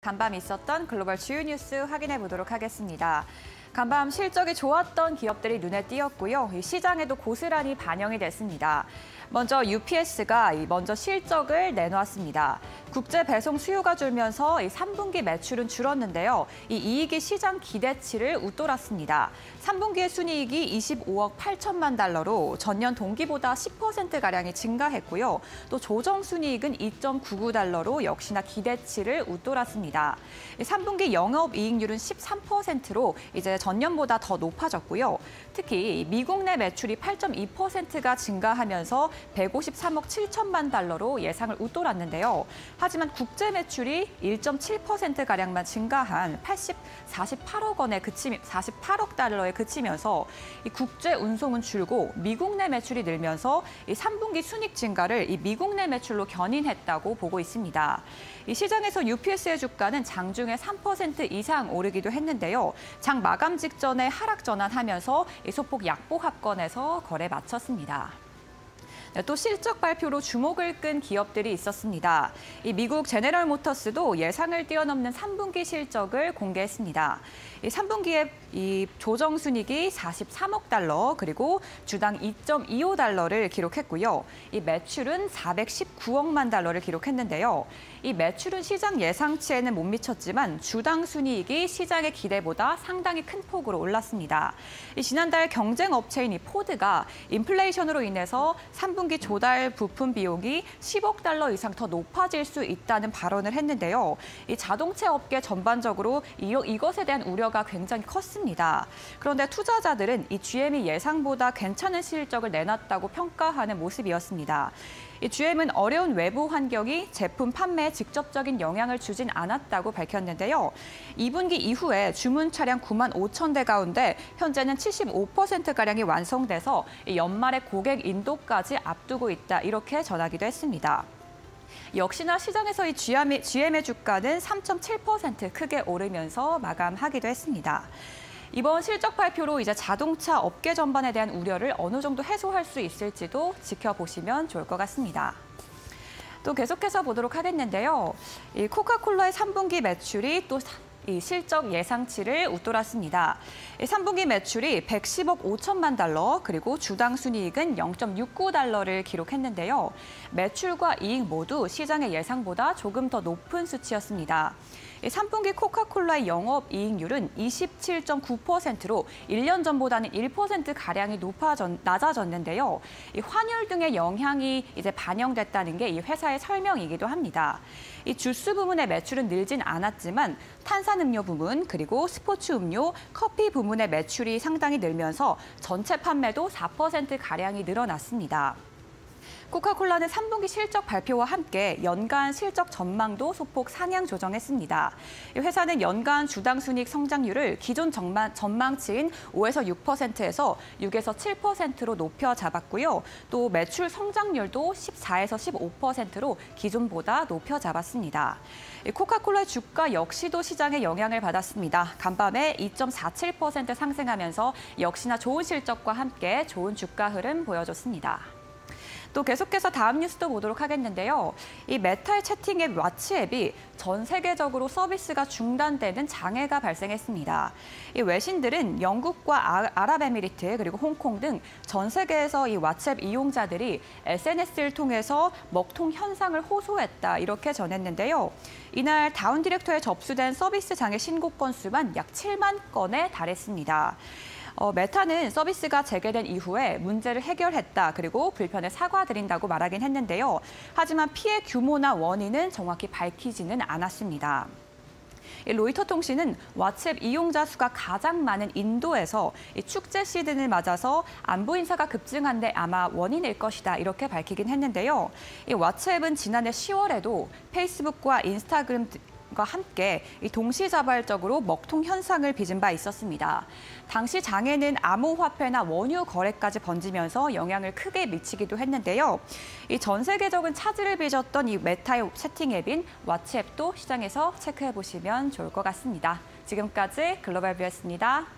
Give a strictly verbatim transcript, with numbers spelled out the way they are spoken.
간밤 있었던 글로벌 주요 뉴스 확인해 보도록 하겠습니다. 간밤 실적이 좋았던 기업들이 눈에 띄었고요. 시장에도 고스란히 반영이 됐습니다. 먼저 유피에스가 먼저 실적을 내놓았습니다. 국제 배송 수요가 줄면서 삼 분기 매출은 줄었는데요. 이 이익이 시장 기대치를 웃돌았습니다. 삼 분기의 순이익이 이십오억 팔천만 달러로 전년 동기보다 십 퍼센트가량이 증가했고요. 또 조정 순이익은 이점구구 달러로 역시나 기대치를 웃돌았습니다. 삼 분기 영업이익률은 십삼 퍼센트로 이제 전년보다 더 높아졌고요. 특히 미국 내 매출이 팔점이 퍼센트가 증가하면서 백오십삼억 칠천만 달러로 예상을 웃돌았는데요. 하지만 국제 매출이 일점칠 퍼센트가량만 증가한 사십팔억 원에 그치, 사십팔억 달러에 그치면서 이 국제 운송은 줄고 미국 내 매출이 늘면서 이 삼 분기 순익 증가를 이 미국 내 매출로 견인했다고 보고 있습니다. 이 시장에서 유피에스의 주가는 장중에 삼 퍼센트 이상 오르기도 했는데요. 장 마감 직전에 하락 전환하면서 이 소폭 약보 합권에서 거래 마쳤습니다. 또 실적 발표로 주목을 끈 기업들이 있었습니다. 이 미국 제네럴 모터스도 예상을 뛰어넘는 삼 분기 실적을 공개했습니다. 이 삼 분기에 이 조정 순이익이 사십삼억 달러, 그리고 주당 이점이오 달러를 기록했고요. 이 매출은 사백십구억만 달러를 기록했는데요. 이 매출은 시장 예상치에는 못 미쳤지만 주당 순이익이 시장의 기대보다 상당히 큰 폭으로 올랐습니다. 이 지난달 경쟁 업체인 이 포드가 인플레이션으로 인해서 삼 분기 조달 부품 비용이 십억 달러 이상 더 높아질 수 있다는 발언을 했는데요. 이 자동차 업계 전반적으로 이것에 대한 우려가 굉장히 컸습니다. 그런데 투자자들은 이 지엠이 예상보다 괜찮은 실적을 내놨다고 평가하는 모습이었습니다. 이 지엠은 어려운 외부 환경이 제품 판매에 직접적인 영향을 주진 않았다고 밝혔는데요. 이 분기 이후에 주문 차량 구만 오천 대 가운데 현재는 칠십오 퍼센트가량이 완성돼서 연말에 고객 인도까지 앞두고 있다, 이렇게 전하기도 했습니다. 역시나 시장에서 이 지엠의 주가는 삼점칠 퍼센트 크게 오르면서 마감하기도 했습니다. 이번 실적 발표로 이제 자동차 업계 전반에 대한 우려를 어느 정도 해소할 수 있을지도 지켜보시면 좋을 것 같습니다. 또 계속해서 보도록 하겠는데요. 이 코카콜라의 삼 분기 매출이 또 이 실적 예상치를 웃돌았습니다. 삼 분기 매출이 백십억 오천만 달러, 그리고 주당 순이익은 영점육구 달러를 기록했는데요. 매출과 이익 모두 시장의 예상보다 조금 더 높은 수치였습니다. 삼 분기 코카콜라의 영업이익률은 이십칠점구 퍼센트로 일 년 전보다는 일 퍼센트가량이 높아졌, 낮아졌는데요. 이 환율 등의 영향이 이제 반영됐다는 게 이 회사의 설명이기도 합니다. 이 주스 부문의 매출은 늘진 않았지만 탄산음료 부문, 그리고 스포츠 음료, 커피 부문의 매출이 상당히 늘면서 전체 판매도 사 퍼센트가량이 늘어났습니다. 코카콜라는 삼 분기 실적 발표와 함께 연간 실적 전망도 소폭 상향 조정했습니다. 회사는 연간 주당 순이익 성장률을 기존 전망치인 오에서 육 퍼센트에서 육에서 칠 퍼센트로 높여 잡았고요. 또 매출 성장률도 십사에서 십오 퍼센트로 기존보다 높여 잡았습니다. 코카콜라의 주가 역시도 시장의 영향을 받았습니다. 간밤에 이점사칠 퍼센트 상승하면서 역시나 좋은 실적과 함께 좋은 주가 흐름 보여줬습니다. 또 계속해서 다음 뉴스도 보도록 하겠는데요. 이 메타의 채팅 앱 왓츠 앱이 전 세계적으로 서비스가 중단되는 장애가 발생했습니다. 이 외신들은 영국과 아랍에미리트, 그리고 홍콩 등 전 세계에서 이 왓츠 앱 이용자들이 에스엔에스를 통해서 먹통 현상을 호소했다, 이렇게 전했는데요. 이날 다운 디렉터에 접수된 서비스 장애 신고 건수만 약 칠만 건에 달했습니다. 어, 메타는 서비스가 재개된 이후에 문제를 해결했다, 그리고 불편에 사과드린다고 말하긴 했는데요. 하지만 피해 규모나 원인은 정확히 밝히지는 않았습니다. 로이터통신은 왓츠앱 이용자 수가 가장 많은 인도에서 축제 시즌을 맞아서 안보 인사가 급증한 데 아마 원인일 것이다, 이렇게 밝히긴 했는데요. 이 왓츠앱은 지난해 시월에도 페이스북과 인스타그램 과 함께 동시자발적으로 먹통 현상을 빚은 바 있었습니다. 당시 장애는 암호화폐나 원유 거래까지 번지면서 영향을 크게 미치기도 했는데요. 이 전 세계적인 차질을 빚었던 이 메타의 채팅 앱인 왓츠앱도 시장에서 체크해 보시면 좋을 것 같습니다. 지금까지 글로벌 뷰였습니다.